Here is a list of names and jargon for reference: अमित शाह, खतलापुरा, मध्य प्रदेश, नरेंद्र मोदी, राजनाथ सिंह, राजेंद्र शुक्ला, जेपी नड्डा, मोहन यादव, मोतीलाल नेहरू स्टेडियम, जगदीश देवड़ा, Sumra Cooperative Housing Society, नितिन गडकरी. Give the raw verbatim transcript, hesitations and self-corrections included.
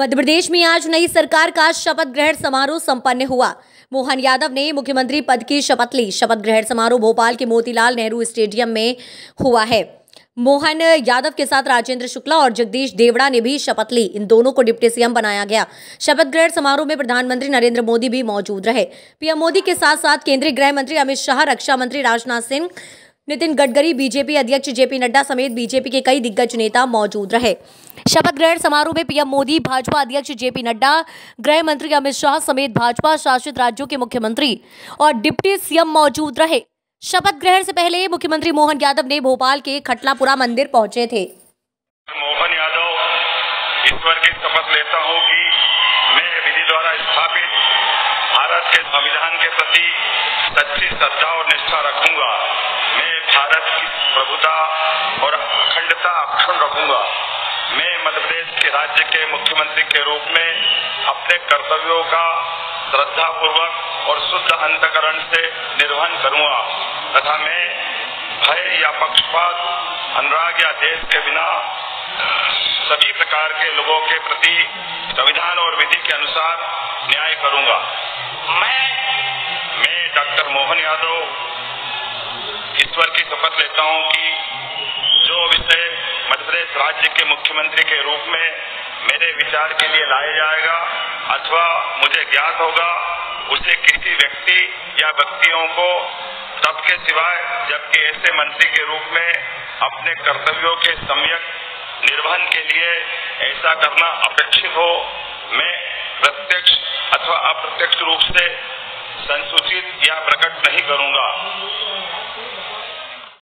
मध्य प्रदेश में आज नई सरकार का शपथ ग्रहण समारोह संपन्न हुआ। मोहन यादव ने मुख्यमंत्री पद की शपथ ली। शपथ ग्रहण समारोह भोपाल के मोतीलाल नेहरू स्टेडियम में हुआ है। मोहन यादव के साथ राजेंद्र शुक्ला और जगदीश देवड़ा ने भी शपथ ली। इन दोनों को डिप्टी सीएम बनाया गया। शपथ ग्रहण समारोह में प्रधानमंत्री नरेंद्र मोदी भी मौजूद रहे। पीएम मोदी के साथ साथ केंद्रीय गृह मंत्री अमित शाह, रक्षा मंत्री राजनाथ सिंह, नितिन गडकरी, बीजेपी अध्यक्ष जेपी नड्डा समेत बीजेपी के कई दिग्गज नेता मौजूद रहे। शपथ ग्रहण समारोह में पीएम मोदी, भाजपा अध्यक्ष जेपी नड्डा, गृह मंत्री अमित शाह समेत भाजपा शासित राज्यों के मुख्यमंत्री और डिप्टी सीएम मौजूद रहे। शपथ ग्रहण से पहले मुख्यमंत्री मोहन यादव ने भोपाल के खतलापुरा मंदिर पहुंचे थे। मोहन यादव ईश्वर की शपथ लेता हूं कि मैं विधि द्वारा स्थापित भारत के संविधान के प्रति सच्ची श्रद्धा और निष्ठा रखूंगा। मैं भारत की प्रभुता और अखंडता अक्षुण्ण रखूंगा। मैं मध्य प्रदेश के राज्य के मुख्यमंत्री के रूप में अपने कर्तव्यों का श्रद्धापूर्वक और शुद्ध अंतकरण से निर्वहन करूंगा तथा मैं भय या पक्षपात, अनुराग या देश के बिना सभी प्रकार के लोगों के प्रति संविधान और विधि के अनुसार न्याय करूंगा। मैं मैं डॉक्टर मोहन यादव ईश्वर की शपथ लेता हूं कि जो विषय मध्य प्रदेश राज्य के मुख्यमंत्री के रूप में मेरे विचार के लिए लाया जाएगा अथवा मुझे ज्ञात होगा, उसे किसी व्यक्ति या व्यक्तियों को तब के सिवाय जबकि ऐसे मंत्री के रूप में अपने कर्तव्यों के सम्यक निर्वहन के लिए ऐसा करना अपेक्षित हो, मैं प्रत्यक्ष अथवा अप्रत्यक्ष रूप से संसूचित या प्रकट नहीं करूंगा।